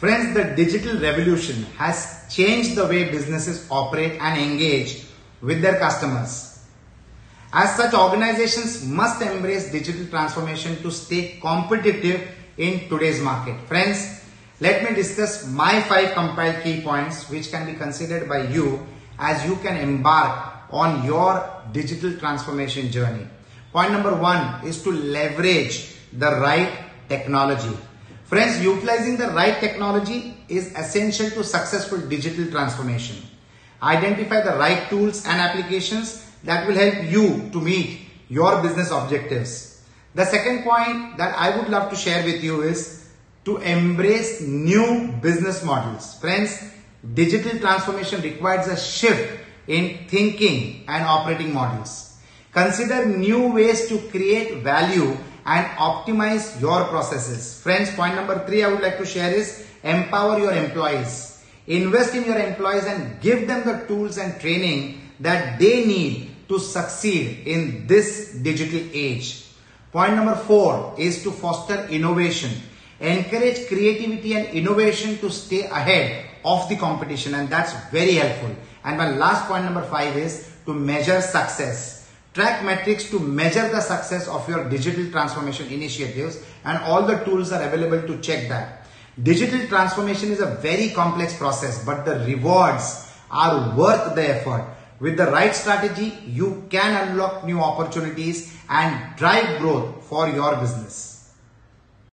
Friends, the digital revolution has changed the way businesses operate and engage with their customers. As such, organizations must embrace digital transformation to stay competitive in today's market. Friends, let me discuss my 5 compiled key points which can be considered by you as you can embark on your digital transformation journey. Point number 1 is to leverage the right technology. Friends, utilizing the right technology is essential to successful digital transformation. Identify the right tools and applications that will help you to meet your business objectives. The second point that I would love to share with you is to embrace new business models. Friends, digital transformation requires a shift in thinking and operating models. Consider new ways to create value and optimize your processes. Friends, point number 3 I would like to share is empower your employees. Invest in your employees and give them the tools and training that they need to succeed in this digital age. Point number 4 is to foster innovation. Encourage creativity and innovation to stay ahead of the competition, and that's very helpful. And my last point number 5 is to measure success. Track metrics to measure the success of your digital transformation initiatives, and all the tools are available to check that. Digital transformation is a very complex process, but the rewards are worth the effort. With the right strategy, you can unlock new opportunities and drive growth for your business.